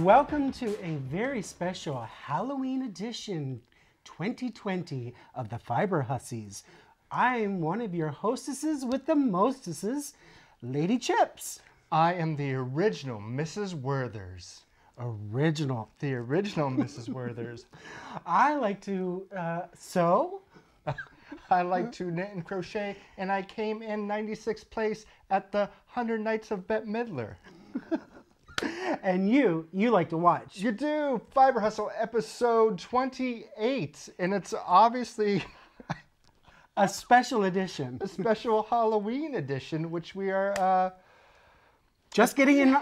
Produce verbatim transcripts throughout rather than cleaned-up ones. Welcome to a very special Halloween edition twenty twenty of the Fiber Hussies. I'm one of your hostesses with the mostesses, Lady Chips. I am the original Missus Werther's. Original. The original Missus Werther's. I like to uh, sew. I like to knit and crochet, and I came in ninety-sixth place at the one hundred Nights of Bette Midler. And you, you like to watch. You do. Fiber Hustle episode twenty-eight, and it's obviously a special edition. A special Halloween edition, which we are uh, just getting in,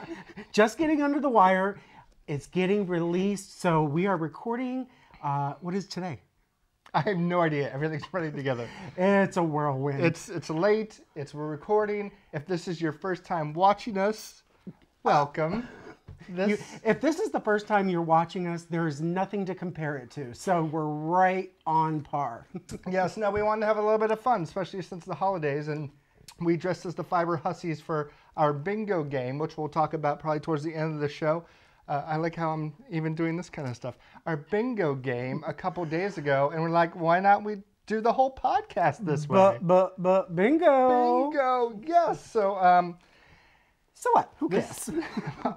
just getting under the wire. It's getting released, so we are recording. Uh, what is today? I have no idea. Everything's running together. It's a whirlwind. It's it's late. It's we're recording. If this is your first time watching us, welcome. This... You, if this is the first time you're watching us, there is nothing to compare it to. So we're right on par. Yes. Now we wanted to have a little bit of fun, especially since the holidays, and we dressed as the Fiber Hussies for our bingo game, which we'll talk about probably towards the end of the show. Uh, I like how I'm even doing this kind of stuff. Our bingo game a couple days ago, and we're like, why not we do the whole podcast this way? But, but, but, bingo. Bingo, yes. So, um, so what? Who cares?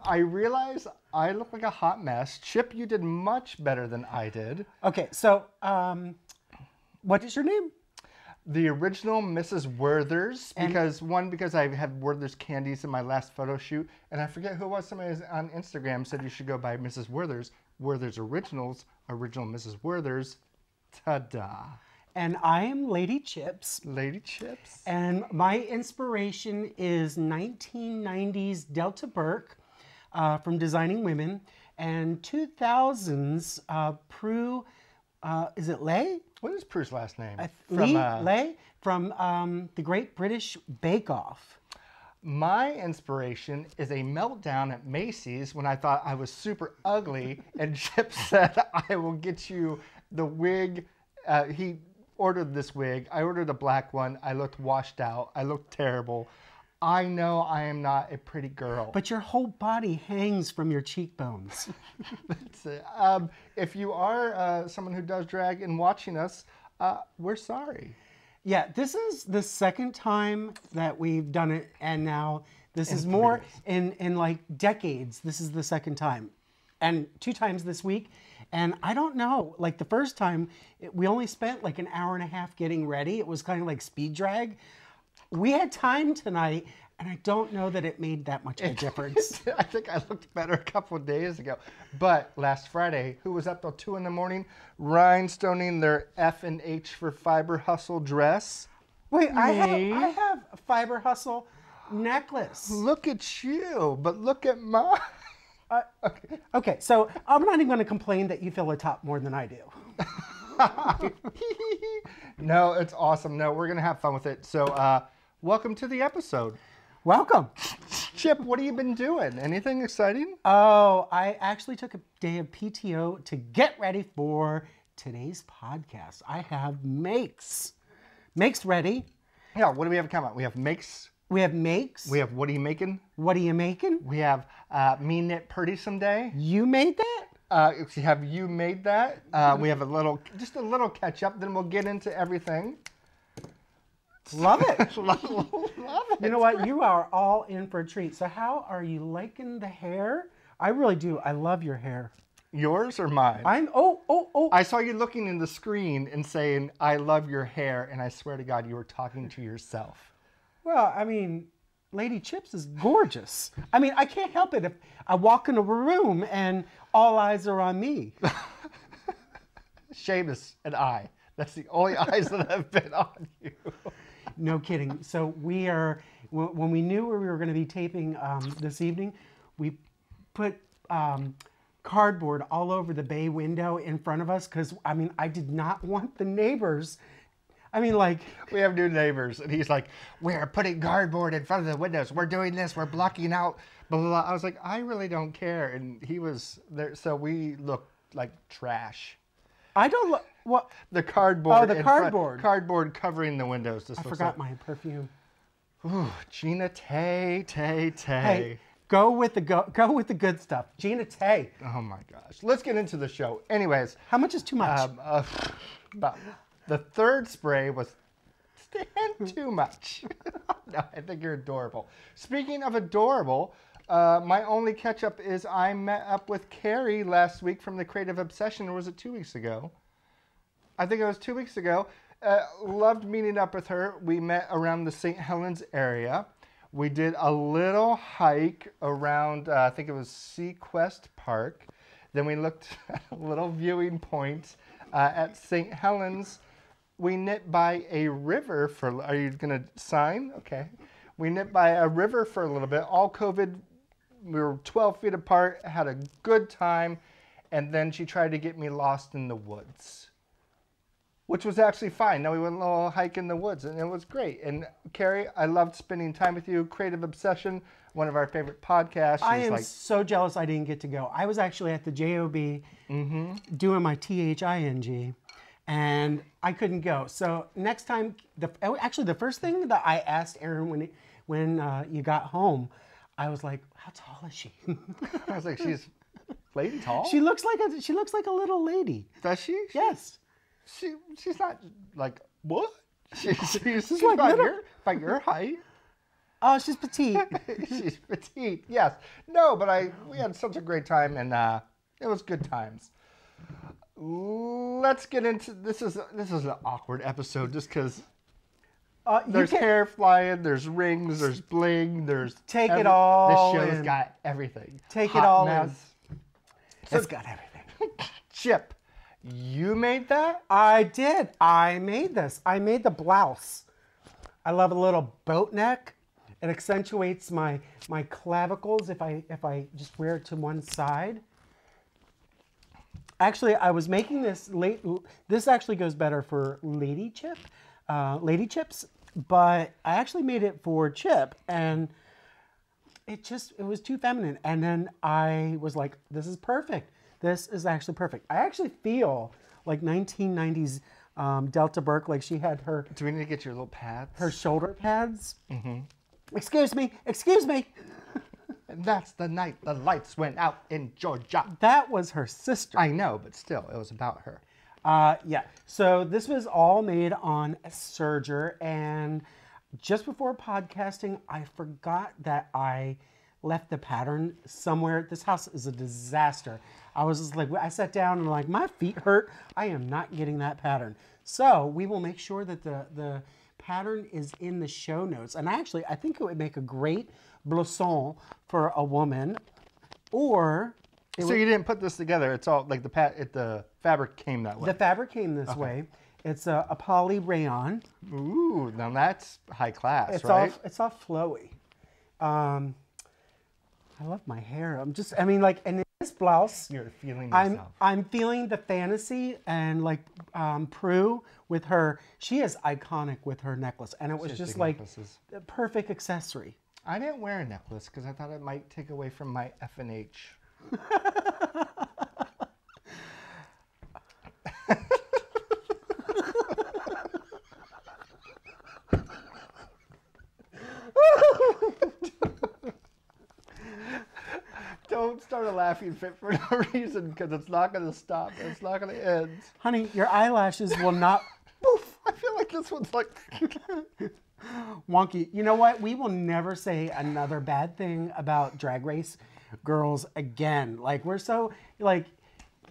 I realize I look like a hot mess. Chip, you did much better than I did. Okay, so, um, what is your name? The original Missus Werther's, because and, one, because I had Werther's candies in my last photo shoot, and I forget who it was, somebody on Instagram said you should go by Missus Werther's, Werther's Originals, original Missus Werther's, ta-da. And I am Lady Chips. Lady Chips. And my inspiration is nineteen nineties Delta Burke uh, from Designing Women, and two thousands uh, Prue, uh, is it Leigh? What is Prue's last name? Uh, from, Lee, uh, Leigh, from um, the Great British Bake Off. My inspiration is a meltdown at Macy's when I thought I was super ugly, and Chip said, I will get you the wig. Uh, he ordered this wig. I ordered a black one. I looked washed out. I looked terrible. I know I am not a pretty girl. But your whole body hangs from your cheekbones. That's it. Um, if you are uh, someone who does drag and watching us, uh, we're sorry. Yeah, this is the second time that we've done it, and now this in is more in, in like decades. This is the second time, and two times this week. And I don't know, like the first time, it, we only spent like an hour and a half getting ready. It was kind of like speed drag. We had time tonight, and I don't know that it made that much of a difference. I think I looked better a couple of days ago. But last Friday, who was up till two in the morning, rhinestoning their F and H for Fiber Hustle dress? Wait, I have, I have a Fiber Hustle necklace. Look at you, but look at mine. Uh, okay. okay, so I'm not even going to complain that you feel a top more than I do. No, it's awesome. No, we're going to have fun with it. So, uh, welcome to the episode. Welcome. Chip, what have you been doing? Anything exciting? Oh, I actually took a day of P T O to get ready for today's podcast. I have makes. Makes ready. Yeah, what do we have coming up? We have makes. We have makes. We have what are you making? What are you making? We have uh, me knit Purdy someday. You made that? Uh, have you made that? Uh, we have a little, just a little catch up, then we'll get into everything. Love it. love, love it. You know what? Great. You are all in for a treat. So how are you liking the hair? I really do. I love your hair. Yours or mine? I'm, oh, oh, oh. I saw you looking in the screen and saying, I love your hair. And I swear to God, you were talking to yourself. Well, I mean, Lady Chips is gorgeous. I mean, I can't help it if I walk in a room and all eyes are on me. Seamus and I. That's the only eyes that have been on you. No kidding. So we are, when we knew where we were going to be taping um, this evening, we put um, cardboard all over the bay window in front of us because, I mean, I did not want the neighbors. I mean, like, we have new neighbors, and he's like, we are putting cardboard in front of the windows. We're doing this. We're blocking out, blah, blah, blah. I was like, I really don't care. And he was there. So we looked like trash. I don't look. What? The cardboard. Oh, the cardboard. Front, cardboard covering the windows. This I forgot like. my perfume. Ooh, Gina Tay, Tay, Tay. Hey, Go with the go, go with the good stuff. Gina Tay. Oh my gosh. Let's get into the show. Anyways, how much is too much? Um, uh, but the third spray was too much. No, I think you're adorable. Speaking of adorable, uh, my only catch up is I met up with Carrie last week from the Creative Obsession, or was it two weeks ago? I think it was two weeks ago. Uh, loved meeting up with her. We met around the Saint Helens area. We did a little hike around, uh, I think it was Sequest Park. Then we looked at a little viewing point uh, at Saint Helens. We knit by a river for, are you gonna sign? Okay. We knit by a river for a little bit, all COVID. We were twelve feet apart, had a good time. And then she tried to get me lost in the woods, which was actually fine. Now we went a little hike in the woods and it was great. And Carrie, I loved spending time with you. Creative Obsession, one of our favorite podcasts. She's I am like, so jealous I didn't get to go. I was actually at the J O B mm-hmm. doing my T H I N G and I couldn't go. So next time, the, actually the first thing that I asked Aaron when, when uh, you got home, I was like, how tall is she? I was like, she's lady tall? She looks like a, she looks like a little lady. Does she? she yes. She, she's not like, what? She, she's she's, she's like about your, about your height. Oh, she's petite. She's petite, yes. No, but I we had such a great time, and uh, it was good times. Let's get into, this is this is an awkward episode just because uh, there's hair flying, there's rings, there's bling, there's... Take every, it all This show's in. got everything. Take Hot it all mess. in. So, it's got everything. Chip. You made that? I did. I made this. I made the blouse. I love a little boat neck. It accentuates my my clavicles if I if I just wear it to one side. Actually, I was making this late. This actually goes better for Lady Chip, uh, Lady Chips. But I actually made it for Chip, and it just it was too feminine. And then I was like, this is perfect. This is actually perfect. I actually feel like nineteen nineties um, Delta Burke, like she had her... Do we need to get your little pads? Her shoulder pads. Mm-hmm. Excuse me, excuse me. And that's the night the lights went out in Georgia. That was her sister. I know, but still, it was about her. Uh, yeah, so this was all made on serger, and just before podcasting, I forgot that I... left the pattern somewhere. This house is a disaster. I was just like, I sat down and like, my feet hurt. I am not getting that pattern. So we will make sure that the, the pattern is in the show notes. And actually, I think it would make a great blouson for a woman. Or... So would, you didn't put this together. It's all like the pat. It, the fabric came that way. The fabric came this okay. way. It's a, a poly rayon. Ooh, now that's high class, it's right? All, it's all flowy. Um... I love my hair. I'm just, I mean, like, and in this blouse, you're feeling yourself. I'm, I'm feeling the fantasy, and like um, Prue with her, she is iconic with her necklace, and it was just like the perfect accessory. I didn't wear a necklace because I thought it might take away from my F and H. Don't start a laughing fit for no reason, because it's not going to stop. It's not going to end. Honey, your eyelashes will not... Poof. I feel like this one's like... wonky. You know what? We will never say another bad thing about Drag Race girls again. Like, we're so, like,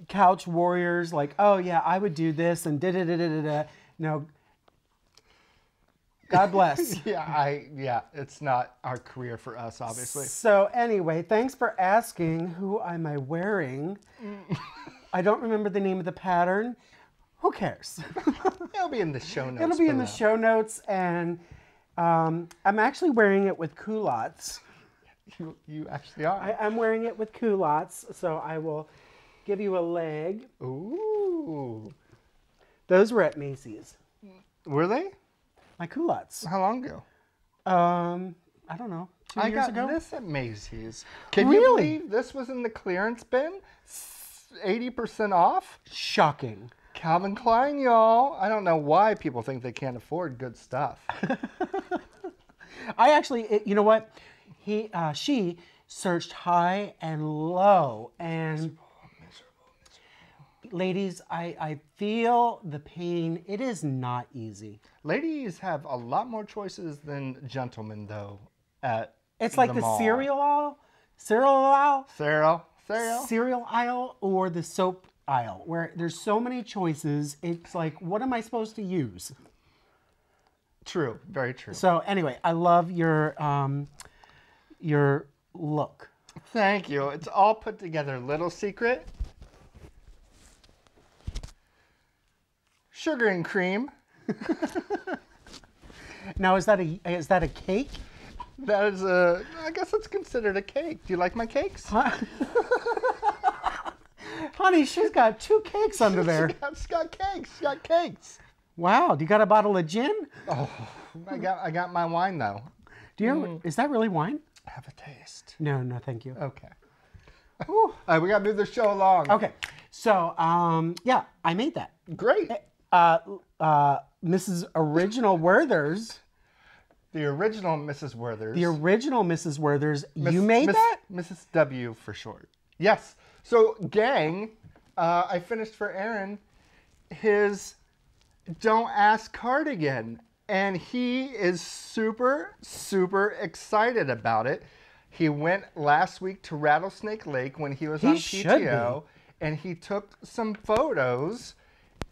couch warriors. Like, oh, yeah, I would do this and da-da-da-da-da-da. No. God bless. yeah, I yeah, it's not our career for us, obviously. So anyway, thanks for asking. Who am I wearing? I don't remember the name of the pattern. Who cares? It'll be in the show notes. It'll be below. in the show notes, and um, I'm actually wearing it with culottes. You you actually are. I, I'm wearing it with culottes, so I will give you a leg. Ooh, those were at Macy's. Were they? My culottes. How long ago? Um, I don't know. Two I years got ago? this at Macy's. Can really? you believe this was in the clearance bin? eighty percent off? Shocking. Calvin Klein, y'all. I don't know why people think they can't afford good stuff. I actually, you know what? He, uh, she searched high and low, and miserable, miserable, miserable. Ladies, I, I feel the pain. It is not easy. Ladies have a lot more choices than gentlemen, though. At it's the like the mall. cereal aisle, cereal aisle, cereal, cereal, cereal aisle, or the soap aisle, where there's so many choices. It's like, what am I supposed to use? True, very true. So anyway, I love your um, your look. Thank you. It's all put together. Little secret: sugar and cream. Now, is that a is that a cake? That is a. I guess it's considered a cake. Do you like my cakes? Huh? Honey, she's got two cakes under there. She's got, she's got cakes. She's got cakes. Wow, do you got a bottle of gin? Oh, I got I got my wine though. Do you? Mm. Is that really wine? Have a taste. No, no, thank you. Okay. All right, we got to move the show along. Okay. So, um, yeah, I made that. Great. Uh, uh, Missus Original Werther's. The original Missus Werther's. The original Missus Werther's. Miss, you made Miss, that? Missus W for short. Yes. So, gang, uh, I finished for Aaron his Don't Ask cardigan, and he is super, super excited about it. He went last week to Rattlesnake Lake when he was he on P T O, and he took some photos,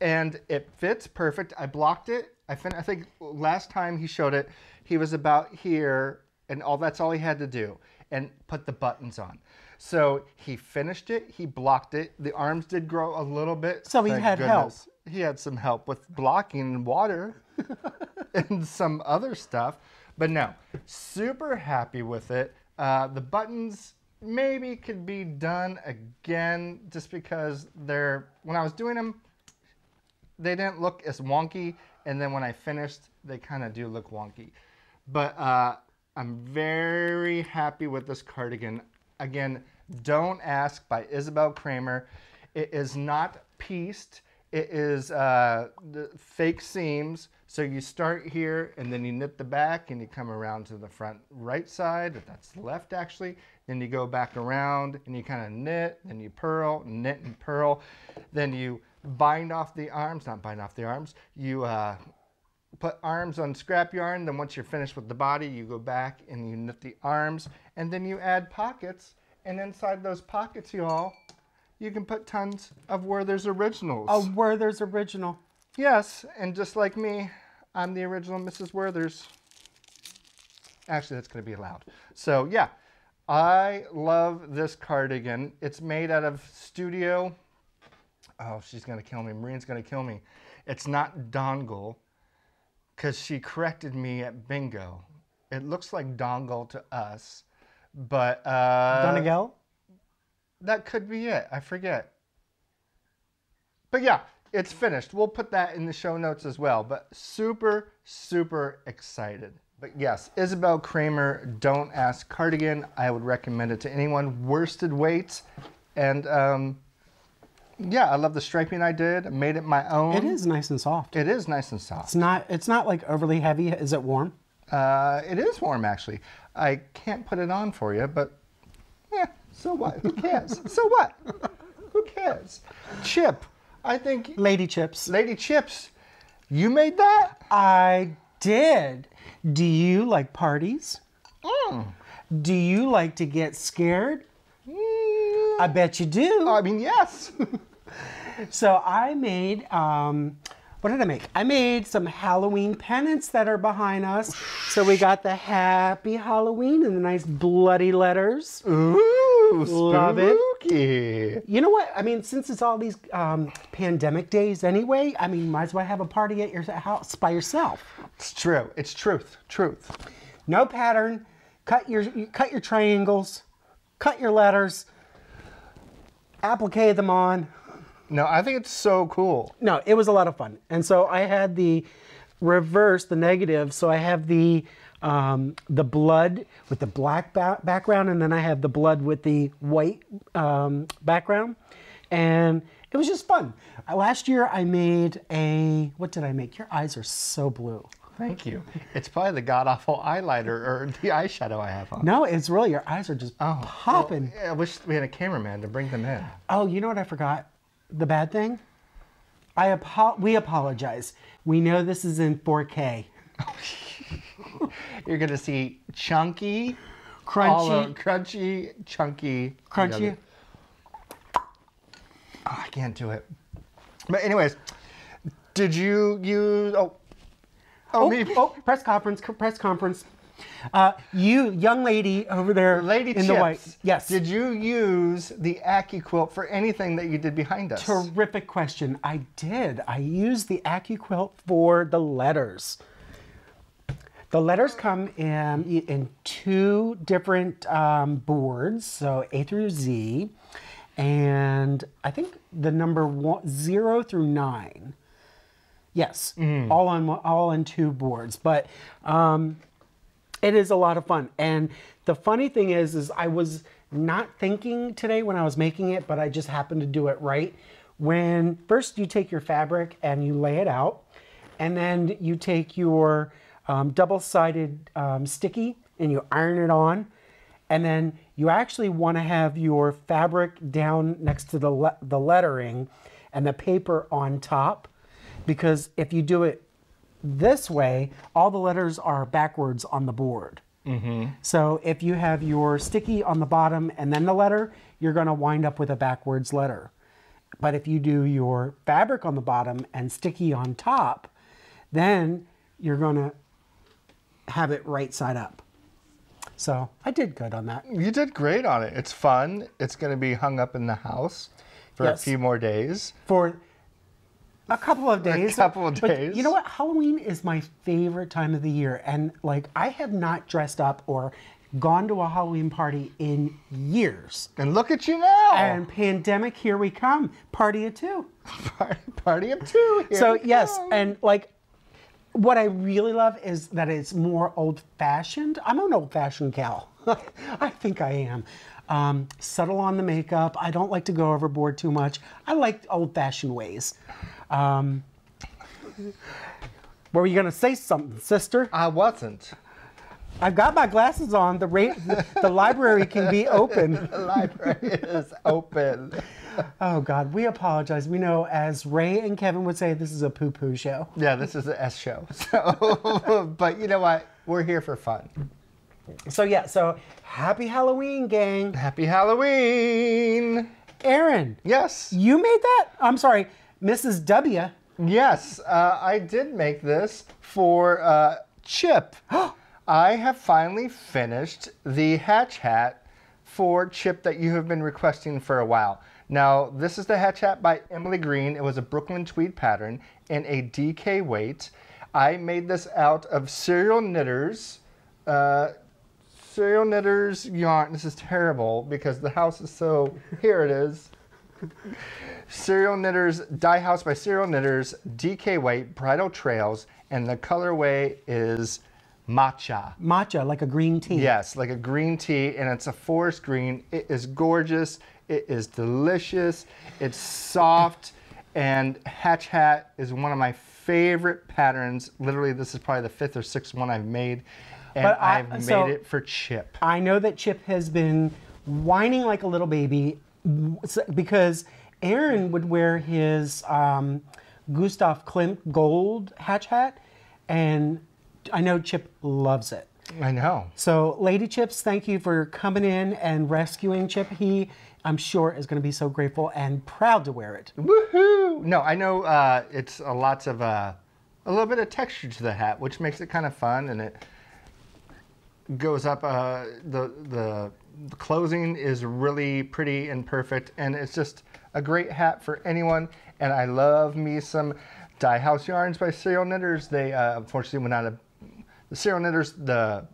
and it fits perfect. I blocked it. I, fin I think last time he showed it, he was about here, and all that's all he had to do, and put the buttons on. So he finished it. He blocked it. The arms did grow a little bit. So he had help. He had some help with blocking water and some other stuff. But no, super happy with it. Uh, the buttons maybe could be done again just because they're, when I was doing them, they didn't look as wonky. And then when I finished, they kind of do look wonky. But uh, I'm very happy with this cardigan. Again, Don't Ask by Isabel Kramer. It is not pieced. It is uh, the fake seams, so you start here and then you knit the back and you come around to the front right side, if that's left actually, then you go back around and you kind of knit, then you purl, knit and purl, then you bind off the arms, not bind off the arms, you uh, put arms on scrap yarn, then once you're finished with the body, you go back and you knit the arms, and then you add pockets, and inside those pockets, y'all, you can put tons of Werther's Originals. A Werther's Original. Yes, and just like me, I'm the original Missus Werther's. Actually, that's going to be loud. So, yeah, I love this cardigan. It's made out of studio. Oh, she's going to kill me. Marine's going to kill me. It's not Donegal, because she corrected me at bingo. It looks like Donegal to us, but... Uh, Donegal? That could be it. I forget. But yeah, it's finished. We'll put that in the show notes as well. But super, super excited. But yes, Isabel Kramer, Don't Ask cardigan. I would recommend it to anyone. Worsted weights. And um, yeah, I love the striping I did. I made it my own. It is nice and soft. It is nice and soft. It's not, it's not like overly heavy. Is it warm? Uh, it is warm, actually. I can't put it on for you, but yeah. So what? Who cares? So what? Who cares? Chip, I think... Lady Chips. Lady Chips. You made that? I did. Do you like parties? Mm. Do you like to get scared? Mm. I bet you do. I mean, yes. So I made... Um, what did I make? I made some Halloween pennants that are behind us. So we got the Happy Halloween and the nice bloody letters. Ooh, love spooky. It. You know what? I mean, since it's all these um, pandemic days anyway, I mean, might as well have a party at your house by yourself. It's true. It's truth. Truth. No pattern. Cut your cut your triangles. Cut your letters. Applique them on. No, I think it's so cool. No, it was a lot of fun. And so I had the reverse, the negative. So I have the um, the blood with the black ba background, and then I have the blood with the white um, background. And it was just fun. Last year I made a, what did I make? Your eyes are so blue. Thank you. It's probably the god-awful eyeliner or the eyeshadow I have on. No, it's really your eyes are just oh, popping. Well, yeah, I wish we had a cameraman to bring them in. Oh, you know what I forgot? The bad thing? I apo we apologize. We know this is in four K. You're going to see chunky, crunchy, of, crunchy, chunky. Crunchy. Oh, I can't do it. But anyways, did you use... Oh, oh, oh, me. oh, press conference, press conference. Uh, you, young lady over there Lady in Chips, the white. Yes. Did you use the AccuQuilt for anything that you did behind us? Terrific question. I did. I used the AccuQuilt for the letters. The letters come in, in two different um, boards, so A through Z. And I think the number one, zero through nine. Yes, mm. all on all on two boards, but um, it is a lot of fun. And the funny thing is, is I was not thinking today when I was making it, but I just happened to do it right. When first you take your fabric and you lay it out, and then you take your um, double-sided um, sticky and you iron it on, and then you actually want to have your fabric down next to the le the lettering, and the paper on top. Because if you do it this way, all the letters are backwards on the board. Mm-hmm. So if you have your sticky on the bottom and then the letter, you're going to wind up with a backwards letter. But if you do your fabric on the bottom and sticky on top, then you're going to have it right side up. So I did good on that. You did great on it. It's fun. It's going to be hung up in the house for yes. a few more days. For... A couple of days. A couple of days. But you know what? Halloween is my favorite time of the year. And, like, I have not dressed up or gone to a Halloween party in years. And look at you now. And pandemic, here we come. Party of two. Party, party of two. Here so, yes. Come. And, like, what I really love is that it's more old-fashioned. I'm an old-fashioned gal. I think I am. Um, subtle on the makeup. I don't like to go overboard too much. I like old-fashioned ways. Um, were you going to say something, sister? I wasn't. I've got my glasses on. The, ra the, the library can be open. The library is open. Oh, God. We apologize. We know, as Ray and Kevin would say, this is a poo-poo show. Yeah, this is an S show. So, but you know what? We're here for fun. So, yeah. So, happy Halloween, gang. Happy Halloween. Aaron. Yes. You made that? I'm sorry. Missus W. Yes, uh, I did make this for uh, Chip. I have finally finished the Hatch Hat for Chip that you have been requesting for a while. Now, this is the Hatch Hat by Emily Green. It was a Brooklyn tweed pattern in a D K weight. I made this out of Serial Knitters. Uh, Serial Knitters yarn. This is terrible because the house is so... Here it is. Serial Knitters Dye House by Serial Knitters D K weight Bridal Trails, and the colorway is matcha. Matcha, like a green tea. Yes, like a green tea, and it's a forest green. It is gorgeous. It is delicious. It's soft, and Hatch Hat is one of my favorite patterns. Literally, this is probably the fifth or sixth one I've made, and but I, I've made so it for Chip. I know that Chip has been whining like a little baby because Aaron would wear his um, Gustav Klimt gold Hatch Hat, and I know Chip loves it. I know. So, Lady Chips, thank you for coming in and rescuing Chip. He, I'm sure, is going to be so grateful and proud to wear it. Woohoo! No, I know uh, it's a lots of uh, a little bit of texture to the hat, which makes it kind of fun, and it goes up uh, the the. The closing is really pretty and perfect, and it's just a great hat for anyone. And I love me some Dye House yarns by Serial Knitters. They uh, unfortunately went out of the Serial Knitters, the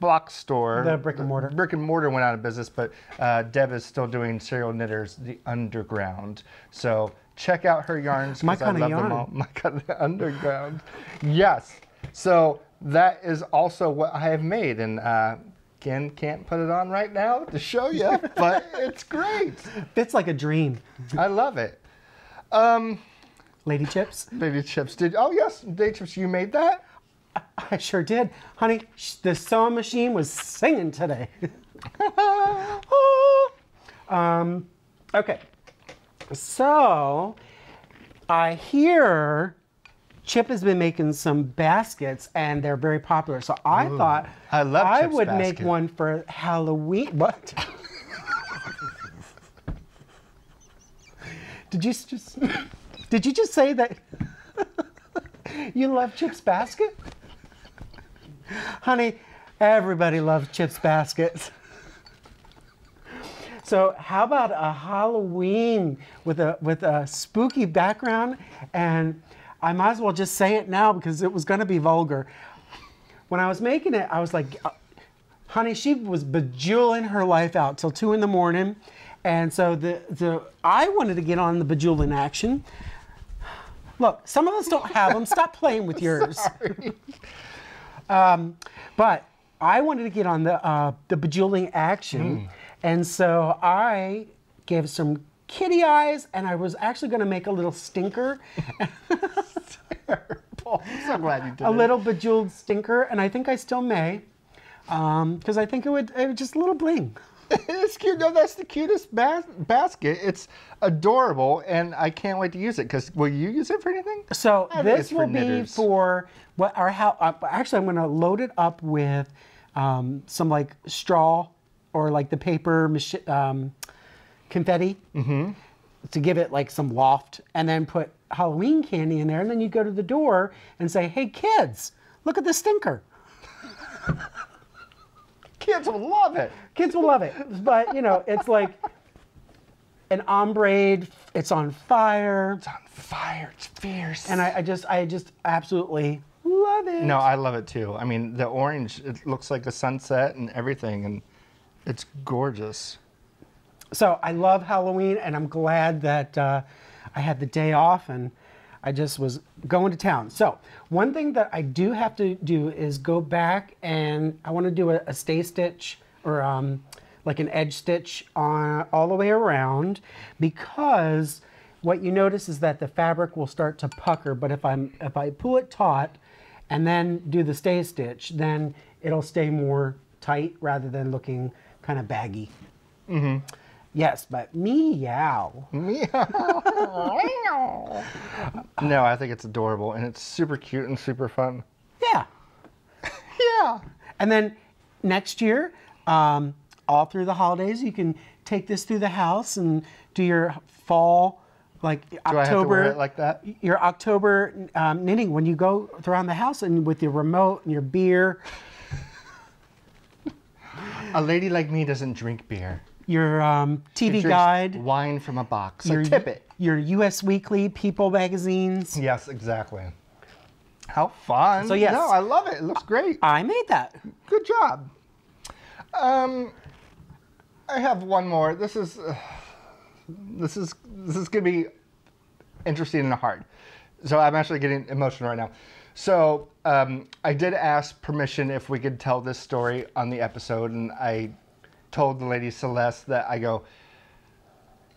block store, the brick and mortar. Brick and mortar went out of business, but uh, Deb is still doing Serial Knitters, the underground. So check out her yarns because I love yarn. them all. My kind of underground. Yes. So that is also what I have made, and. Uh, Again, can't put it on right now to show you, but it's great. It's like a dream. I love it. Um, Lady Chips? Lady Chips. Did, oh, yes. Lady Chips, you made that? I sure did. Honey, the sewing machine was singing today. um, okay, so I hear Chip has been making some baskets and they're very popular. So I Ooh, thought I, love I would basket. make one for Halloween. What? Did you just, did you just say that you love Chip's basket? Honey, everybody loves Chip's baskets. So how about a Halloween with a with a spooky background? And I might as well just say it now because it was going to be vulgar. When I was making it, I was like, honey, she was bejeweling her life out till two in the morning. And so the, the I wanted to get on the bejeweling action. Look, some of us don't have them. Stop playing with yours. Sorry. Um, but I wanted to get on the, uh, the bejeweling action. Mm. And so I gave some kitty eyes, and I was actually going to make a little stinker. Terrible. I'm so glad you did. A little bejeweled stinker, and I think I still may, because um, I think it would, it would just a little bling. It's cute. No, that's the cutest bas basket. It's adorable, and I can't wait to use it. Because will you use it for anything? So this will be for what our house. Uh, actually, I'm going to load it up with um, some like straw or like the paper mach um, confetti mm-hmm. to give it like some loft, and then put Halloween candy in there. And then you go to the door and say, "Hey, kids, look at the stinker." Kids will love it. Kids will love it. But, you know, it's like an ombre. It's on fire. It's on fire. It's fierce. And I, I just, I just absolutely love it. No, I love it too. I mean, the orange, it looks like a sunset and everything. And it's gorgeous. So I love Halloween. And I'm glad that uh, I had the day off and I just was going to town. So one thing that I do have to do is go back, and I want to do a, a stay stitch or um, like an edge stitch on all the way around, because what you notice is that the fabric will start to pucker. But if I'm if I pull it taut and then do the stay stitch, then it'll stay more tight rather than looking kind of baggy. Mm-hmm. Yes, but meow. Meow. No, I think it's adorable, and it's super cute and super fun. Yeah. Yeah. And then next year, um, all through the holidays, you can take this through the house and do your fall, like do October. Do I have to wear it like that? Your October um, knitting when you go around the house and with your remote and your beer. A lady like me doesn't drink beer. Your um, T V guide. Wine from a box. Your, a tippet. Your U S Weekly, People magazines. Yes, exactly. How fun. So, yes. No, I love it. It looks great. I made that. Good job. Um, I have one more. This is, uh, this is, this is going to be interesting and hard. So I'm actually getting emotional right now. So um, I did ask permission if we could tell this story on the episode, and I told the lady Celeste that I go,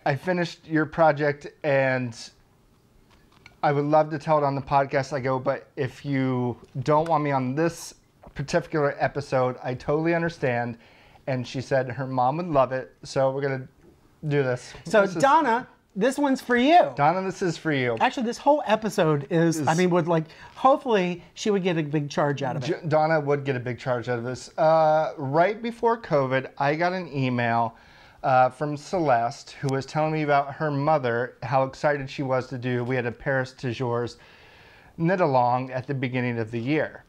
I finished your project and I would love to tell it on the podcast. I go, but if you don't want me on this particular episode, I totally understand. And she said her mom would love it. So we're going to do this. So this Donna, is, this one's for you. Donna, this is for you. Actually, this whole episode is, is, I mean, would like, hopefully she would get a big charge out of it. Donna would get a big charge out of this. Uh, right before COVID, I got an email uh, from Celeste, who was telling me about her mother, how excited she was to do. We had a Paris Toujours knit along at the beginning of the year.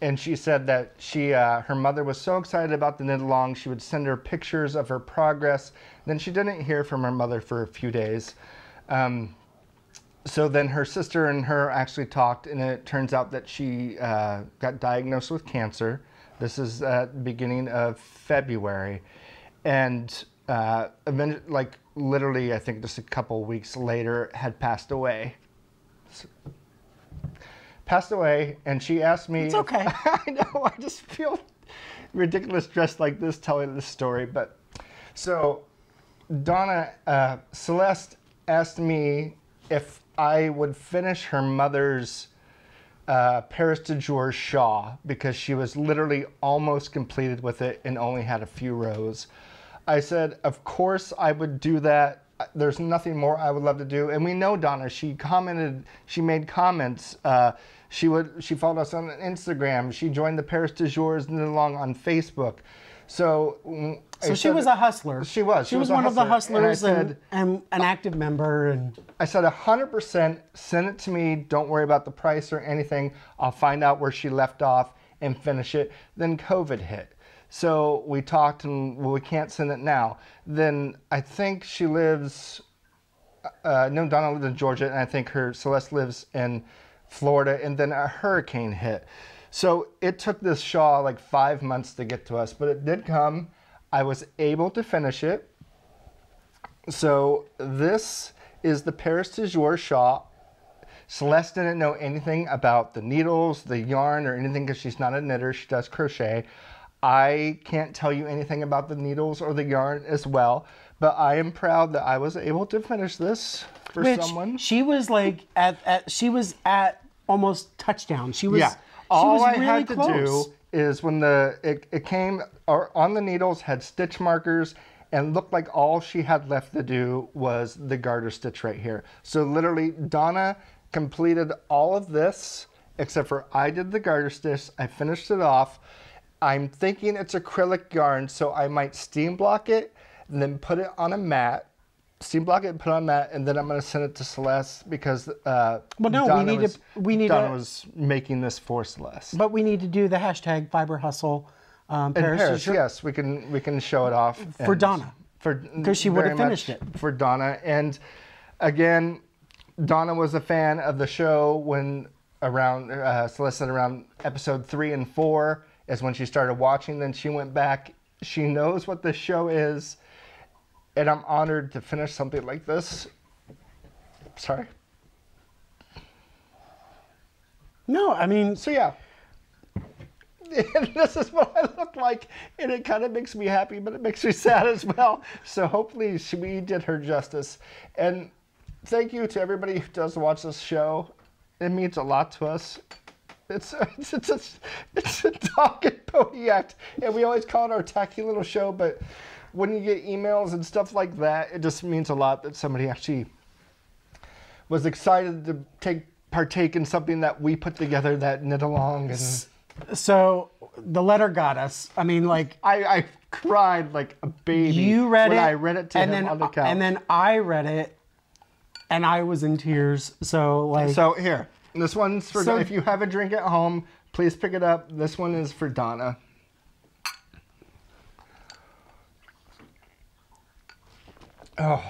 And she said that she, uh, her mother was so excited about the knit along, she would send her pictures of her progress. Then she didn't hear from her mother for a few days. Um, so then her sister and her actually talked, and it turns out that she uh, got diagnosed with cancer. This is at the beginning of February. And uh, like literally, I think just a couple weeks later, had passed away. So, passed away, and she asked me... It's okay. If, I know, I just feel ridiculous dressed like this telling this story, but... So, Donna, uh, Celeste asked me if I would finish her mother's uh, Paris Toujours Shaw because she was literally almost completed with it and only had a few rows. I said, of course I would do that. There's nothing more I would love to do. And we know Donna, she commented, she made comments. Uh, she would, she followed us on Instagram. She joined the Paris Toujours along on Facebook. So, so she was a hustler. She was. She, she was, was one hustler. of the hustlers and, said, and, and an active member. And I said, one hundred percent send it to me. Don't worry about the price or anything. I'll find out where she left off and finish it. Then COVID hit. So we talked and, well, we can't send it now. Then I think she lives, uh, no, Donna lives in Georgia, and I think her Celeste lives in Florida, and then a hurricane hit. So it took this shawl like five months to get to us, but it did come. I was able to finish it. So this is the Paris Toujours shawl. Celeste didn't know anything about the needles, the yarn, or anything because she's not a knitter. She does crochet. I can't tell you anything about the needles or the yarn as well, but I am proud that I was able to finish this for Which, someone. She was like at, at she was at almost touchdown. She was. Yeah. All she was I really had to close. do is when the it, it came or on the needles had stitch markers and looked like all she had left to do was the garter stitch right here. So literally Donna completed all of this except for I did the garter stitch. I finished it off. I'm thinking it's acrylic yarn, so I might steam block it and then put it on a mat. Steam block it and put it on a mat, and then I'm going to send it to Celeste because uh, well, no, Donna, we need was, to, we need Donna to, was making this for Celeste. But we need to do the hashtag Fiber Hustle um, Paris. In Paris, yes, we can we can show it off for and, Donna for because she would have finished it for Donna. And again, Donna was a fan of the show when around uh, Celeste said around episode three and four. Is when she started watching, then she went back. She knows what this show is, and I'm honored to finish something like this. Sorry. No, I mean, so yeah. And this is what I look like, and it kind of makes me happy, but it makes me sad as well. So hopefully she did her justice. And thank you to everybody who does watch this show. It means a lot to us. It's a, it's, a, it's, a, it's a dog and pony act, and we always call it our tacky little show, but when you get emails and stuff like that, it just means a lot that somebody actually was excited to take partake in something that we put together, that knit along. And so the letter got us. I mean, like... I, I cried like a baby you read when it, I read it to and him then, on the couch. And then I read it, and I was in tears, so like... So here... This one's for, so, if you have a drink at home, please pick it up. This one is for Donna. Oh.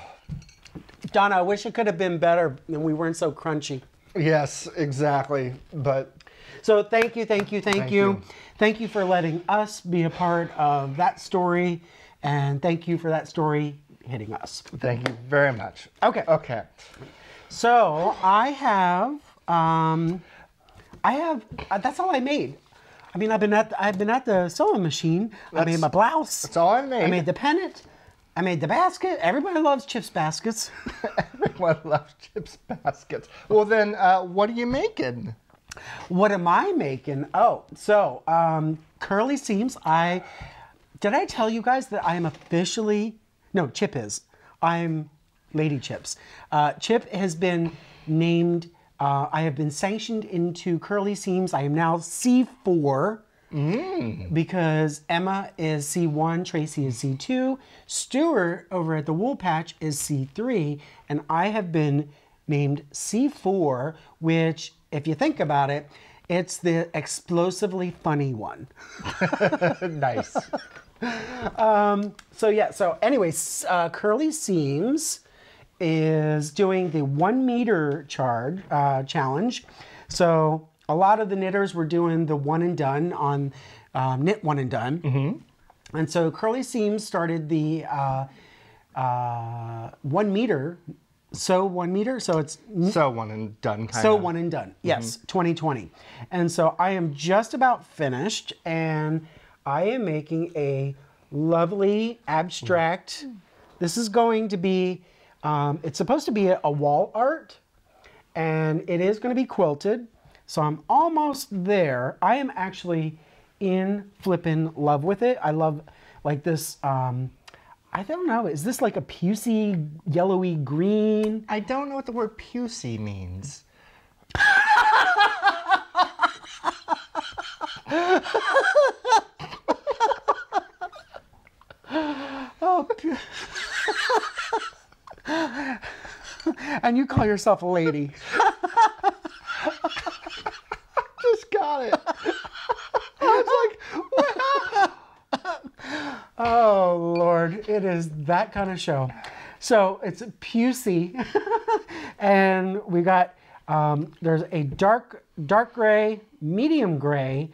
Donna, I wish it could have been better and we weren't so crunchy. Yes, exactly. But so thank you, thank you, thank, thank you. you. Thank you for letting us be a part of that story. And thank you for that story hitting us. Thank you very much. Okay. Okay. So I have... Um, I have, uh, that's all I made. I mean, I've been at, I've been at the sewing machine. That's, I made my blouse. That's all I made. I made the pennant. I made the basket. Everybody loves Chip's baskets. Everyone loves Chip's baskets. Well then, uh, what are you making? What am I making? Oh, so, um, Curly Seams. I, did I tell you guys that I am officially, no, Chip is. I'm Lady Chips. Uh, Chip has been named... Uh, I have been sanctioned into Curly Seams. I am now C four mm. because Emma is C one, Tracy is C two, Stuart over at the Wool Patch is C three, and I have been named C four, which, if you think about it, it's the explosively funny one. Nice. um, so yeah, so anyways, uh, Curly Seams is doing the one meter charge uh, challenge. So a lot of the knitters were doing the one and done on um, knit one and done. Mm-hmm. And so Curly Seams started the uh, uh, one meter, sew one meter. So it's sew one and done. Kind sew of. one and done. Yes, mm-hmm. twenty twenty. And so I am just about finished, and I am making a lovely abstract. Mm-hmm. This is going to be. Um, it's supposed to be a, a wall art, and it is going to be quilted. So I'm almost there. I am actually in flippin' love with it. I love like this, um, I don't know, is this like a pusey, yellowy green? I don't know what the word pusey means. Oh, pu and you call yourself a lady. Just got it. I was like, wow. Oh, Lord, it is that kind of show. So it's pusey. And we got, um, there's a dark, dark gray, medium gray,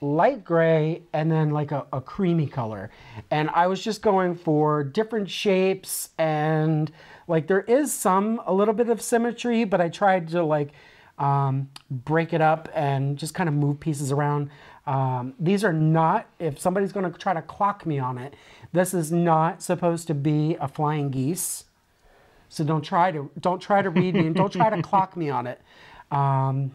light gray, and then like a, a creamy color. And I was just going for different shapes, and like there is some, a little bit of symmetry, but I tried to like um, break it up and just kind of move pieces around. Um, these are not, if somebody's gonna try to clock me on it, this is not supposed to be a flying geese. So don't try to, don't try to read me and don't try to clock me on it. Um,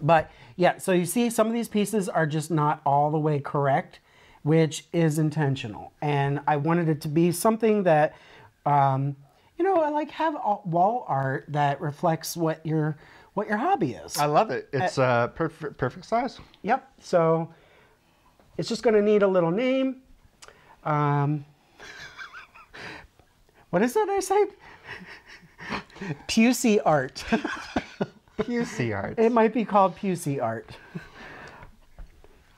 But yeah, so you see some of these pieces are just not all the way correct, which is intentional. And I wanted it to be something that, um, you know, I like have wall art that reflects what your, what your hobby is. I love it. It's a uh, perfect, perfect size. Yep. So it's just going to need a little name. Um, what is that I say? Pusey art. Pusey art. It might be called pusey art.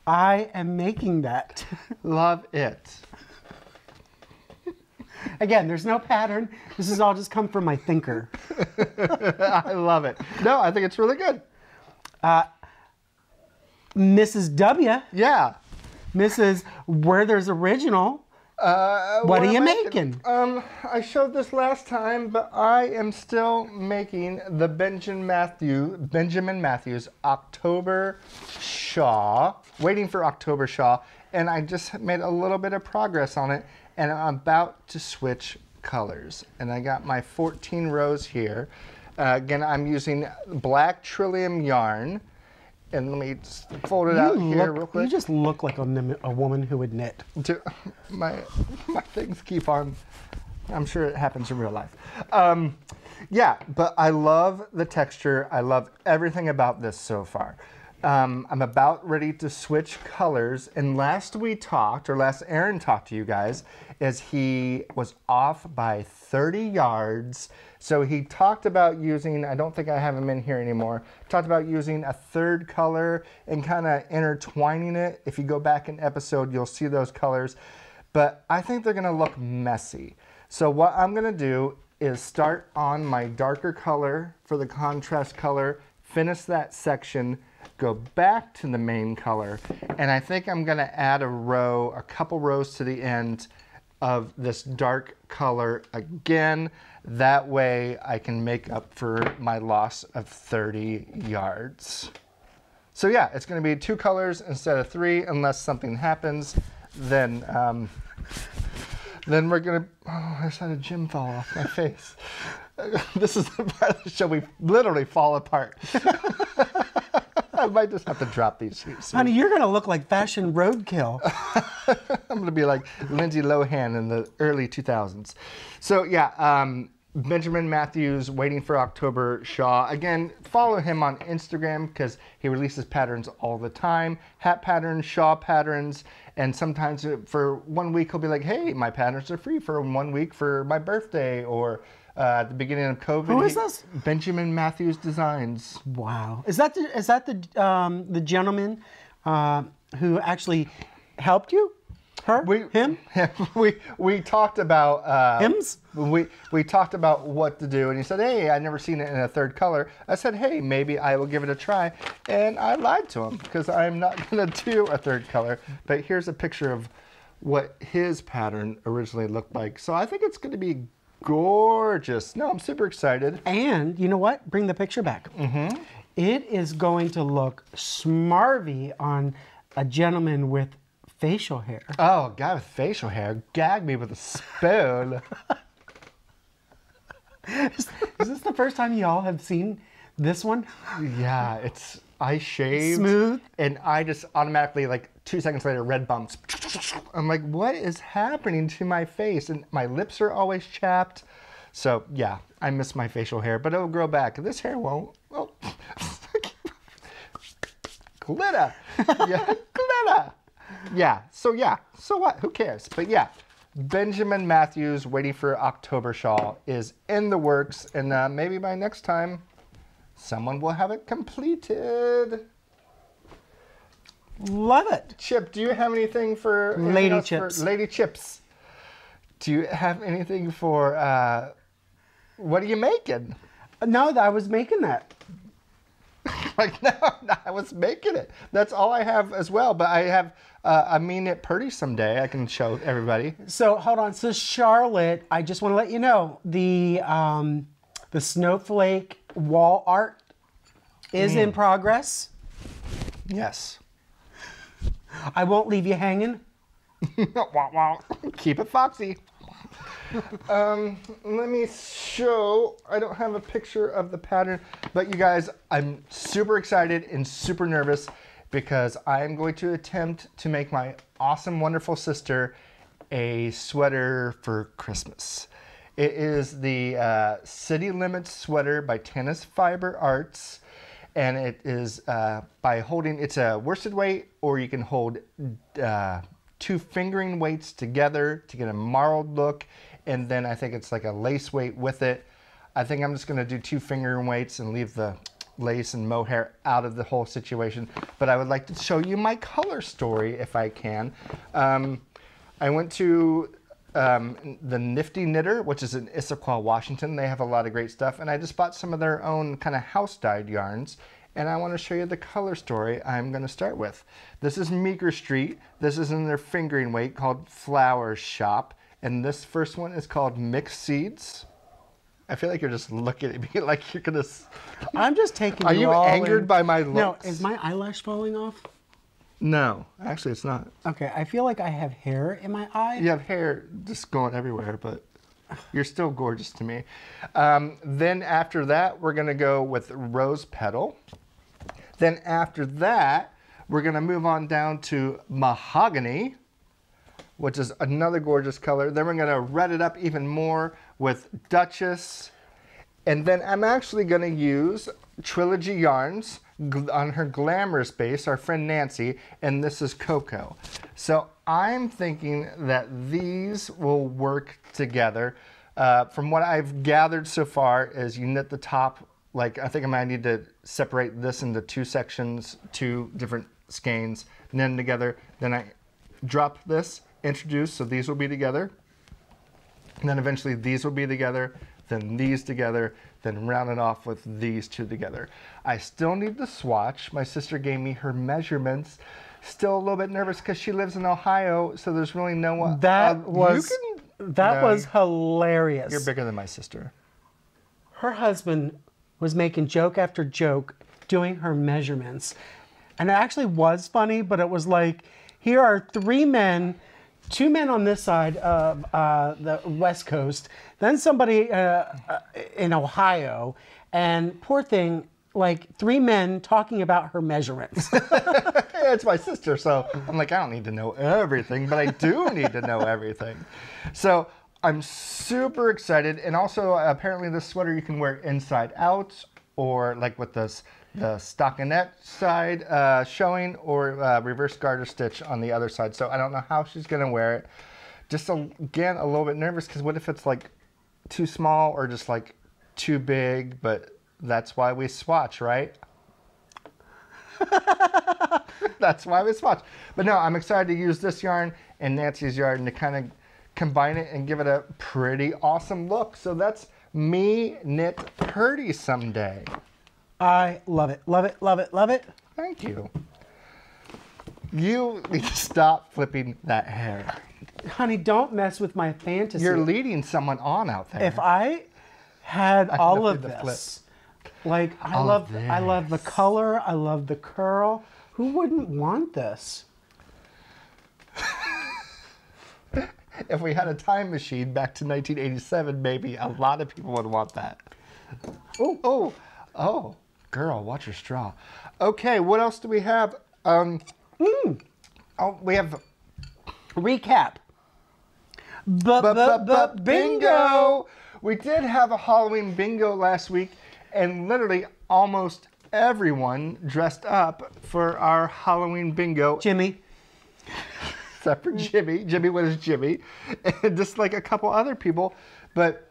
I am making that. Love it. Again, there's no pattern. This has all just come from my thinker. I love it. No, I think it's really good. Uh, Missus W. Yeah. Missus Werther's original. Uh, what, what are you making? making? Um, I showed this last time, but I am still making the Benjamin Matthew, Benjamin Matthews October Shaw, waiting for October Shaw, and I just made a little bit of progress on it, and I'm about to switch colors. And I got my fourteen rows here. Uh, again, I'm using black Trillium yarn, and let me fold it you out here look, real quick. You just look like a, a woman who would knit. My, my things keep on. I'm sure it happens in real life. Um, yeah, but I love the texture. I love everything about this so far. Um, I'm about ready to switch colors. And last we talked, or last Aaron talked to you guys, is he was off by thirty yards. So he talked about using, I don't think I have him in here anymore, talked about using a third color and kind of intertwining it. If you go back an episode, you'll see those colors. But I think they're going to look messy. So what I'm going to do is start on my darker color for the contrast color, finish that section, go back to the main color, and I think I'm going to add a row, a couple rows to the end of this dark color again. That way I can make up for my loss of thirty yards. So yeah, it's going to be two colors instead of three, unless something happens. Then, um, then we're going to, oh, I just had a gem fall off my face. This is the part of the show we literally fall apart. I might just have to drop these shoes. Honey, you're going to look like fashion roadkill. I'm going to be like Lindsay Lohan in the early two thousands. So yeah, um, Benjamin Matthews, waiting for October Shaw. Again, follow him on Instagram because he releases patterns all the time. Hat patterns, Shaw patterns. And sometimes for one week, he'll be like, hey, my patterns are free for one week for my birthday, or Uh, at the beginning of COVID. Who is this? Benjamin Matthews Designs. Wow. Is that the, is that the, um, the gentleman uh, who actually helped you? Her? We, him? him? We we talked about... Uh, Hims? We, we talked about what to do, and he said, hey, I've never seen it in a third color. I said, hey, maybe I will give it a try, and I lied to him because I'm not going to do a third color. But here's a picture of what his pattern originally looked like. So I think it's going to be gorgeous. No, I'm super excited. And you know what? Bring the picture back. Mm-hmm. It is going to look smarvy on a gentleman with facial hair. Oh, guy with facial hair. Gag me with a spoon. is, is this the first time y'all have seen this one? Yeah, it's I shaved. Smooth. And I just automatically, like two seconds later, red bumps. I'm like, what is happening to my face? And my lips are always chapped. So yeah, I miss my facial hair, but it'll grow back. This hair won't. Oh. Glitter. Yeah, glitter. Yeah, so yeah, so what? Who cares? But yeah, Benjamin Matthews' Waiting for October shawl is in the works, and uh, maybe by next time, someone will have it completed. Love it. Chip, do you have anything for Lady Chips? For Lady Chips. Do you have anything for, uh, what are you making? No, I was making that. Like, no, no, I was making it. That's all I have as well. But I have uh, a mean knit purdy someday I can show everybody. So hold on. So Charlotte, I just want to let you know the um, the snowflake wall art is mm. in progress. Yes. I won't leave you hanging. Keep it foxy. Um, let me show, I don't have a picture of the pattern, but you guys, I'm super excited and super nervous because I'm going to attempt to make my awesome, wonderful sister a sweater for Christmas. It is the uh, City Limits sweater by Tannis Fiber Arts, and it is uh, by holding, it's a worsted weight, or you can hold uh, two fingering weights together to get a marled look. And then I think it's like a lace weight with it. I think I'm just gonna do two fingering weights and leave the lace and mohair out of the whole situation. But I would like to show you my color story if I can. Um, I went to um, the Nifty Knitter, which is in Issaquah, Washington. They have a lot of great stuff. And I just bought some of their own kind of house dyed yarns. And I wanna show you the color story I'm gonna start with. This is Meeker Street. This is in their fingering weight called Flower Shop. And this first one is called Mixed Seeds. I feel like you're just looking at me like you're gonna... I'm just taking Are you, you all angered in... by my looks? No, is my eyelash falling off? No, actually it's not. Okay, I feel like I have hair in my eye. You have hair just going everywhere, but you're still gorgeous to me. Um, then after that, we're gonna go with Rose Petal. Then after that, we're gonna move on down to Mahogany, which is another gorgeous color. Then we're gonna red it up even more with Duchess. And then I'm actually gonna use Trilogy Yarns on her Glamorous base, our friend Nancy, and this is Cocoa. So I'm thinking that these will work together. Uh, from what I've gathered so far is you knit the top, like I think I might need to separate this into two sections, two different skeins, knit them together, then I drop this, introduced, so these will be together, and then eventually these will be together, then these together, then round it off with these two together. I still need the swatch. My sister gave me her measurements. Still a little bit nervous because she lives in Ohio, so there's really no one. That uh, was you can, that no, was hilarious. You're bigger than my sister. Her husband was making joke after joke doing her measurements, and it actually was funny, but it was like, here are three men. Two men on this side of uh, the West Coast, then somebody uh, in Ohio, and poor thing, like three men talking about her measurements. Yeah, it's my sister, so I'm like, I don't need to know everything, but I do need to know everything. So I'm super excited, and also apparently this sweater you can wear inside out, or like with this the stockinette side uh, showing, or uh, reverse garter stitch on the other side. So I don't know how she's gonna wear it. Just, a, again, a little bit nervous, because what if it's like too small or just like too big, but that's why we swatch, right? That's why we swatch. But no, I'm excited to use this yarn and Nancy's yarn to kind of combine it and give it a pretty awesome look. So that's me knit purdy someday. I love it, love it, love it, love it. Thank you. You need to stop flipping that hair. Honey, don't mess with my fantasy. You're leading someone on out there. If I had I all of this, like I all love, this. I love the color, I love the curl. Who wouldn't want this? If we had a time machine back to nineteen eighty-seven, maybe a lot of people would want that. Oh, oh, oh. girl, watch your straw. Okay, what else do we have? Um, mm. Oh, we have recap. B-b-b-bingo! We did have a Halloween bingo last week, and literally almost everyone dressed up for our Halloween bingo. Jimmy. Except for Jimmy. Jimmy, what is Jimmy? And just like a couple other people, but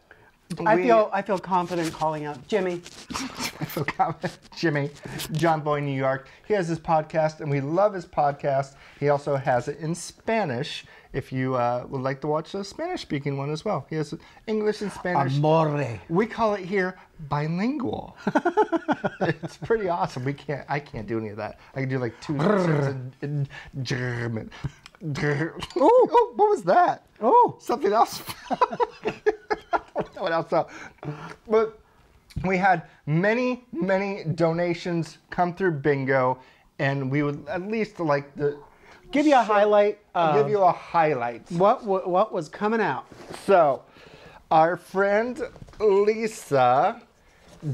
we... I feel I feel confident calling out Jimmy. I feel confident. Jimmy, John Boy, New York. He has his podcast, and we love his podcast. He also has it in Spanish. If you uh, would like to watch the Spanish-speaking one as well. He has English and Spanish. Amore. We call it here bilingual. It's pretty awesome. We can't. I can't do any of that. I can do like two in, in German. Oh, oh, what was that? Oh, something else. I don't know what else. But we had many, many donations come through bingo, and we would at least like the. Give you a highlight. I'll give you a highlight. What, what what was coming out? So, our friend Lisa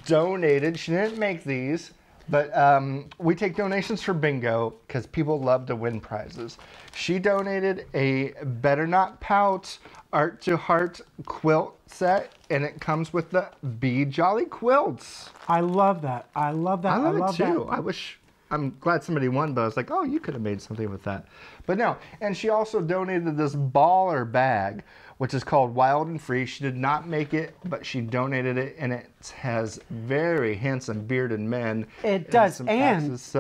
donated. She didn't make these, but um, we take donations for bingo because people love to win prizes. She donated a Better Not Pout Art to Heart quilt set, and it comes with the Be Jolly quilts. I love that. I love that. I love, I love it too. That. I wish. I'm glad somebody won, but I was like, oh, you could have made something with that. But no, and she also donated this baller bag, which is called Wild and Free. She did not make it, but she donated it, and it has very handsome bearded men. It does, and, and asses.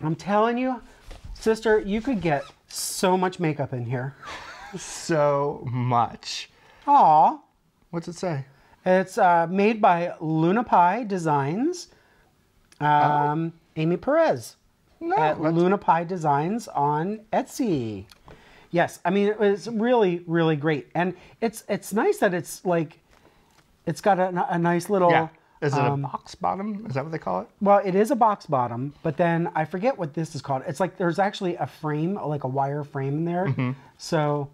I'm telling you, sister, you could get so much makeup in here. So much. Aw. What's it say? It's uh, made by Luna Pie Designs. Um... Oh. Amy Perez no, at Luna Pie Designs on Etsy. Yes, I mean, it was really, really great. And it's it's nice that it's like, it's got a, a nice little... Yeah. Is it um, a box bottom? Is that what they call it? Well, it is a box bottom, but then I forget what this is called. It's like there's actually a frame, like a wire frame in there. Mm-hmm. So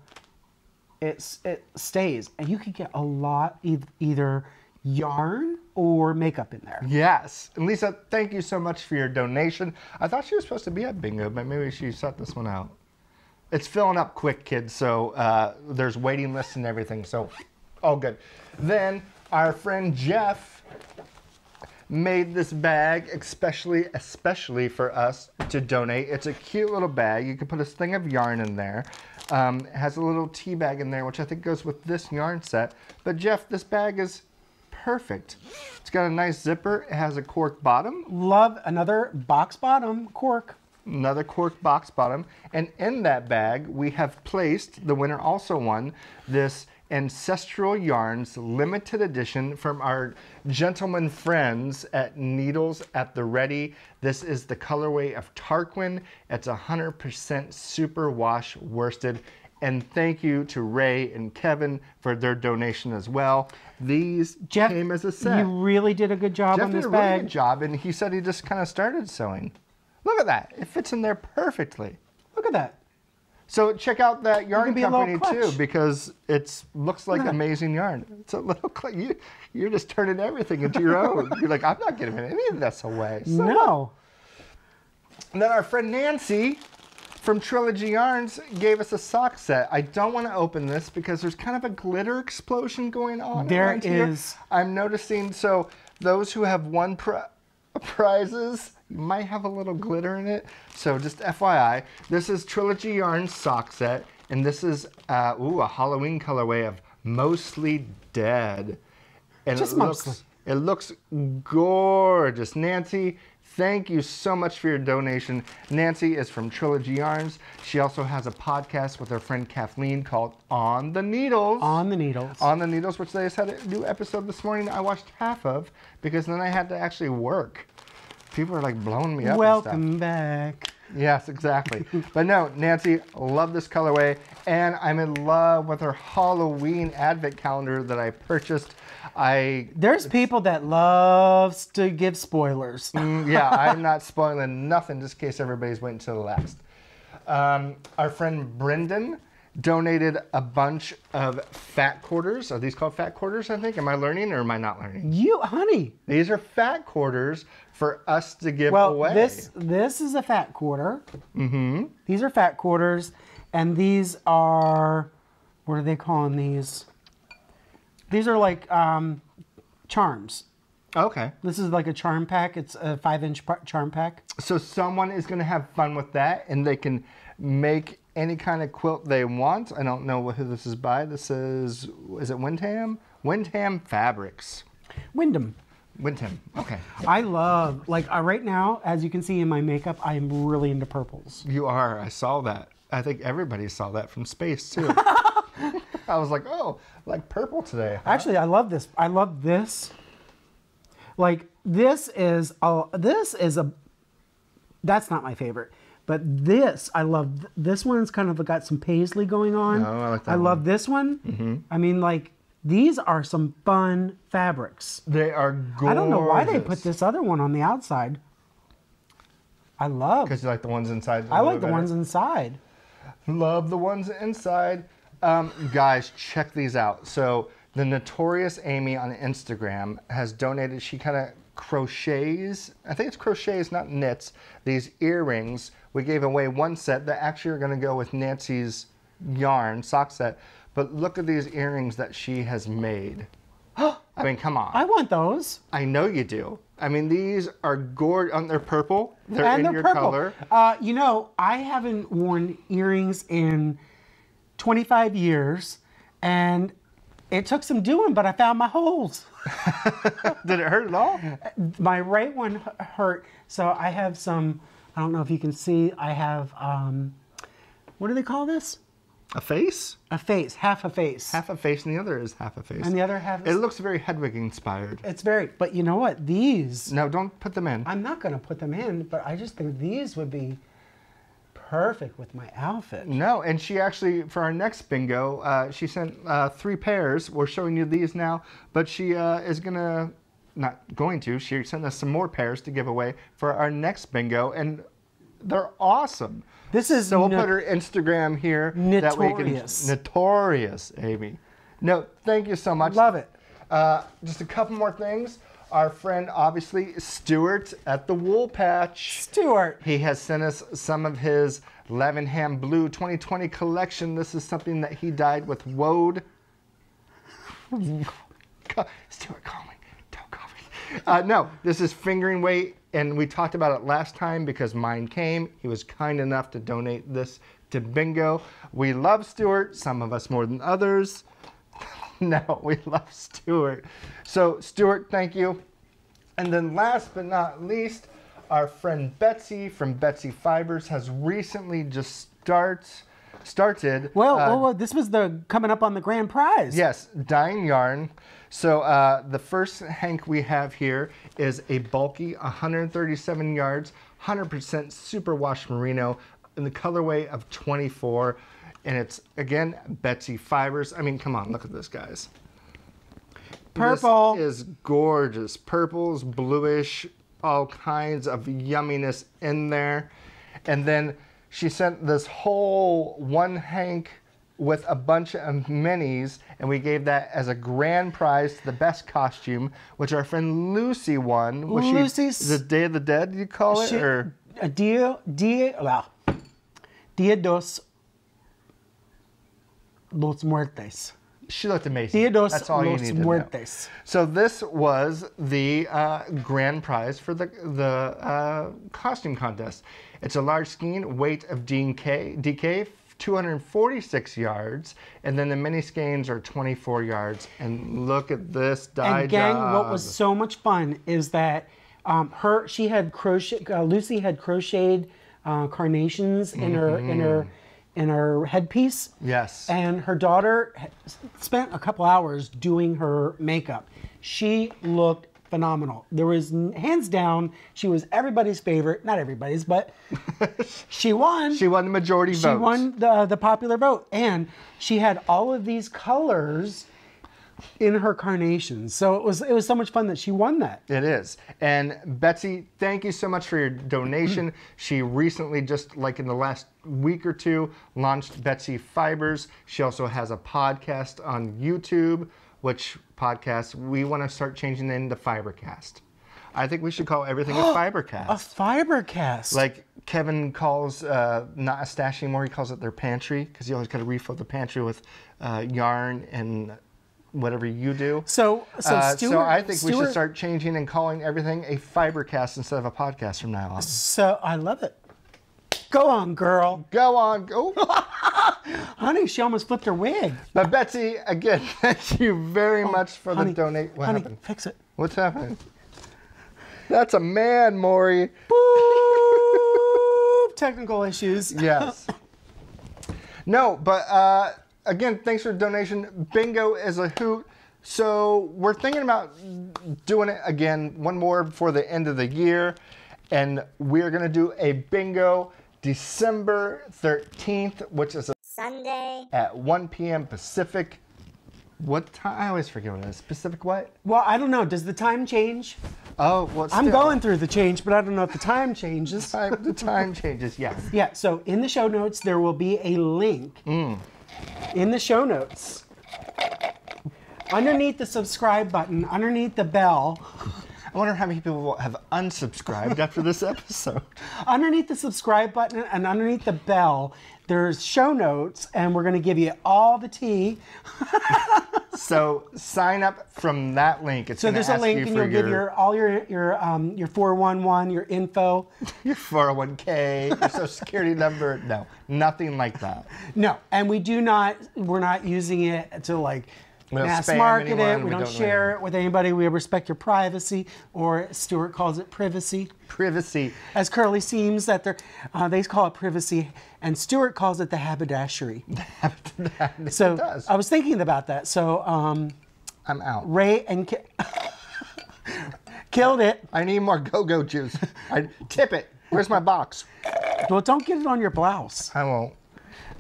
it's it stays. And you could get a lot, e either yarn or makeup in there. Yes. And Lisa, thank you so much for your donation. I thought she was supposed to be at bingo, but maybe she set this one out. It's filling up quick, kids, so uh, there's waiting lists and everything, so all good. Then our friend Jeff made this bag especially, especially for us to donate. It's a cute little bag. You can put a sling of yarn in there. Um, it has a little tea bag in there, which I think goes with this yarn set. But Jeff, this bag is perfect. It's got a nice zipper. It has a cork bottom. Love another box bottom cork. Another cork box bottom. And in that bag, we have placed, the winner also won, this Ancestral Yarns limited edition from our gentleman friends at Needles at the Ready. This is the colorway of Tarquin. It's one hundred percent superwash worsted. And thank you to Ray and Kevin for their donation as well. These Jeff, came as a set. You really did a good job Jeff on this bag. Jeff did a really good job, and he said he just kind of started sewing. Look at that. It fits in there perfectly. Look at that. So check out that yarn company, too, because it looks like amazing yarn. It's a little clutch. You, you're just turning everything into your own. You're like, I'm not giving any of this away. So no. And then our friend Nancy from Trilogy Yarns gave us a sock set. I don't want to open this because there's kind of a glitter explosion going on. There is. Here. I'm noticing, so those who have won pri prizes might have a little glitter in it. So just F Y I, this is Trilogy Yarns sock set, and this is uh, ooh, a Halloween colorway of Mostly Dead. And just it mostly. Looks, it looks gorgeous. Nancy, thank you so much for your donation. Nancy is from Trilogy Yarns. She also has a podcast with her friend Kathleen called On the Needles. On the Needles. On the Needles, which they just had a new episode this morning I watched half of because then I had to actually work. People are like blowing me up. Welcome back. Yes, exactly. But no, Nancy, love this colorway. And I'm in love with her Halloween advent calendar that I purchased. I There's people that loves to give spoilers. Yeah, I'm not spoiling nothing just in case everybody's waiting till the last. Um, our friend Brendan donated a bunch of fat quarters. Are these called fat quarters, I think? Am I learning or am I not learning? You, honey. These are fat quarters for us to give well, away. Well, this, this is a fat quarter. Mm-hmm. These are fat quarters, and these are, what are they calling these? These are like um, charms. Okay. This is like a charm pack. It's a five-inch charm pack. So someone is going to have fun with that, and they can make any kind of quilt they want. I don't know who this is by. This is, is it Windham? Windham Fabrics. Windham. Windham, okay. I love, like uh, right now, as you can see in my makeup, I am really into purples. You are, I saw that. I think everybody saw that from space too. I was like, oh, like purple today. Huh? Actually, I love this, I love this. Like this is, a, this is a, that's not my favorite. But this, I love, this one's kind of got some paisley going on. Oh, I like that I one. love this one. Mm-hmm. I mean, like, these are some fun fabrics. They are gorgeous. I don't know why they put this other one on the outside. I love. Because you like the ones inside. I like the better. ones inside. Love the ones inside. Um, guys, check these out. So the Notorious Amy on Instagram has donated, she kind of crochets, I think it's crochets, not knits, these earrings. We gave away one set that actually are going to go with Nancy's yarn sock set. But look at these earrings that she has made. I mean, come on. I want those. I know you do. I mean, these are gorgeous. Um, they're purple. They're and in they're your purple. color. Uh, you know, I haven't worn earrings in twenty-five years, and it took some doing, but I found my holes. Did it hurt at all? My right one hurt, so I have some... I don't know if you can see, I have, um, what do they call this? A face? A face, half a face. Half a face, and the other is half a face. And the other half is... It looks very Hedwig-inspired. It's very, but you know what, these... No, don't put them in. I'm not going to put them in, but I just think these would be perfect with my outfit. No, and she actually, for our next bingo, uh, she sent uh, three pairs. We're showing you these now, but she uh, is going to... Not going to. She sent us some more pairs to give away for our next bingo, and they're awesome. This is so we'll put her Instagram here. Notorious. That we can, Notorious, Amy. No, thank you so much. Love it. Uh, just a couple more things. Our friend, obviously, Stuart at the Wool Patch. Stuart. He has sent us some of his Levenham Blue twenty twenty collection. This is something that he dyed with woad. Stuart, call me. Uh, no, this is fingering weight, and we talked about it last time because mine came. He was kind enough to donate this to bingo. We love Stuart, some of us more than others. No, we love Stuart. So, Stuart, thank you. And then last but not least, our friend Betsy from Betsy Fibers has recently just started. Started. Well, uh, well, this was the coming up on the grand prize. Yes, dyeing yarn. So uh, the first hank we have here is a bulky one hundred thirty-seven yards, one hundred percent superwash merino in the colorway of twenty-four. And it's, again, Betsy Fibers. I mean, come on, look at this, guys. Purple. This is gorgeous. Purples, bluish, all kinds of yumminess in there. And then she sent this whole one hank with a bunch of minis, and we gave that as a grand prize to the best costume, which our friend Lucy won. Was Lucy's... She, the Day of the Dead, you call it? She, or Dia, dia, well, dia dos, los Muertes. She looked amazing. Dia dos That's all los you need to muertes. Know. So this was the uh, grand prize for the, the uh, costume contest. It's a large skein, weight of D K, D K two hundred forty-six yards, and then the mini skeins are twenty-four yards. And look at this dye And gang, job. What was so much fun is that um, her, she had crochet, uh, Lucy had crocheted uh, carnations in mm-hmm. her in her in her headpiece. Yes. And her daughter spent a couple hours doing her makeup. She looked phenomenal. There was, hands down, she was everybody's favorite. Not everybody's, but she won. She won the majority vote. She votes. won the, the popular vote. And she had all of these colors in her carnations. So it was it was so much fun that she won that. It is. And Betsy, thank you so much for your donation. She recently, just like in the last week or two, launched Betsy Fibers. She also has a podcast on YouTube, which podcast we want to start changing into Fibercast. I think we should call everything a Fibercast. A Fibercast. Like Kevin calls, uh, not a stash anymore, he calls it their pantry, because you always got to refill the pantry with uh, yarn and whatever you do. So, so, uh, Stuart, so I think Stuart, we should start changing and calling everything a Fibercast instead of a podcast from now on. So I love it. Go on, girl. Go on. Go. Honey, she almost flipped her wig. But Betsy, again, thank you very oh, much for honey, the donate. What honey, happened? Fix it. What's happening? That's a man, Maury. Boop. Technical issues. Yes. No, but uh, again, thanks for the donation. Bingo is a hoot. So we're thinking about doing it again, one more before the end of the year. And we're going to do a bingo December thirteenth, which is a Sunday at one p m Pacific. What time? I always forget what it is. Pacific what? Well, I don't know. Does the time change? Oh, well, still. I'm going through the change, but I don't know if the time changes. the, time, the time changes, yes. Yeah, so in the show notes, there will be a link mm. in the show notes. Underneath the subscribe button, underneath the bell. I wonder how many people have unsubscribed after this episode. Underneath the subscribe button and underneath the bell, there's show notes, and we're going to give you all the tea. So sign up from that link. It's so there's a link, you and you'll your... give your all your your um, your four one one, your info, your four oh one K, your social security number. No, nothing like that. No, and we do not. We're not using it to like. We don't mass market anyone. it, we, we don't, don't share it with anybody. We respect your privacy, or Stuart calls it privacy. Privacy. As Curly Seams, that they're, uh, they call it privacy, and Stuart calls it the haberdashery. That so does. I was thinking about that, so... Um, I'm out. Ray and... Ki Killed it. I need more go-go juice. I tip it. Where's my box? Well, don't get it on your blouse. I won't.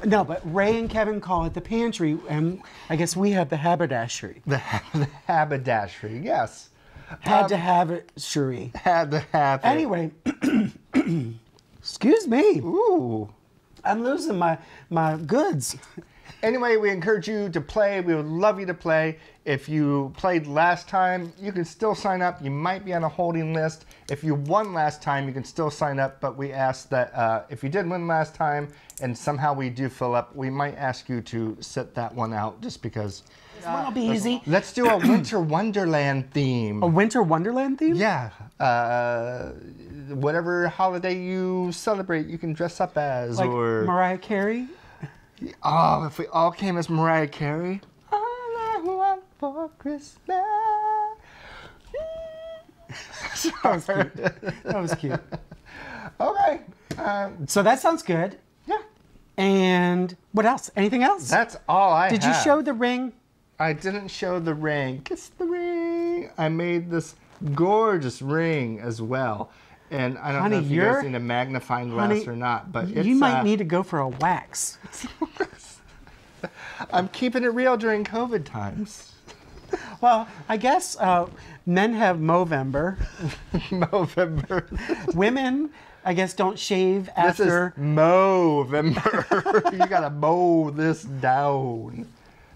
No, but Ray and Kevin call it the pantry, and I guess we have the haberdashery. The, ha the haberdashery, yes. Had um, to have it, Cherie. Had to have it. Anyway, excuse me. Ooh. I'm losing my, my goods. Anyway, we encourage you to play. We would love you to play. If you played last time, you can still sign up. You might be on a holding list. If you won last time, you can still sign up. But we ask that uh, if you did win last time and somehow we do fill up, we might ask you to sit that one out just because. This one will be easy. Let's do a Winter Wonderland theme. A Winter Wonderland theme? Yeah. Uh, whatever holiday you celebrate, you can dress up as. Like or... Mariah Carey? Oh, if we all came as Mariah Carey. All I want for Christmas. That was cute. That was cute. Okay. Um, so that sounds good. Yeah. And what else? Anything else? That's all I Did have. you show the ring? I didn't show the ring. Kiss the ring. I made this gorgeous ring as well. And I don't honey, know if you guys need a magnifying glass honey, or not, but it's, you might uh, need to go for a wax. I'm keeping it real during COVID times. Well, I guess uh, men have Movember. Movember. Women, I guess, don't shave after. This is Movember. You gotta mow this down.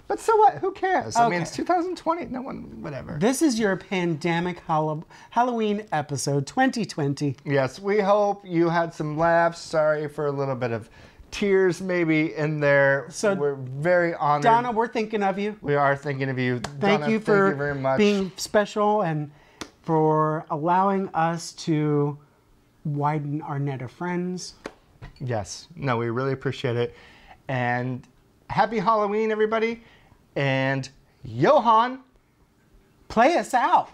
But so what? Who cares? Okay. I mean, it's two thousand twenty. No one, whatever. This is your pandemic Halloween episode, twenty twenty. Yes, we hope you had some laughs. Sorry for a little bit of tears maybe in there. So we're very honored. Donna, we're thinking of you. We are thinking of you. Thank Donna, you for thank you very much. being special and for allowing us to widen our net of friends. Yes. No, we really appreciate it. And happy Halloween, everybody. And Johan, play us out.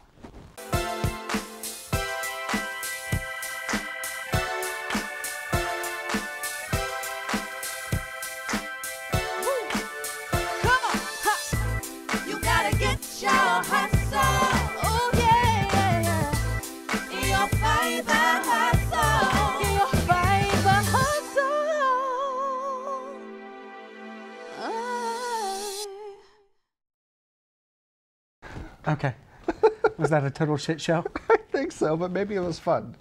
Okay. Was that a total shit show? I think so, but maybe it was fun.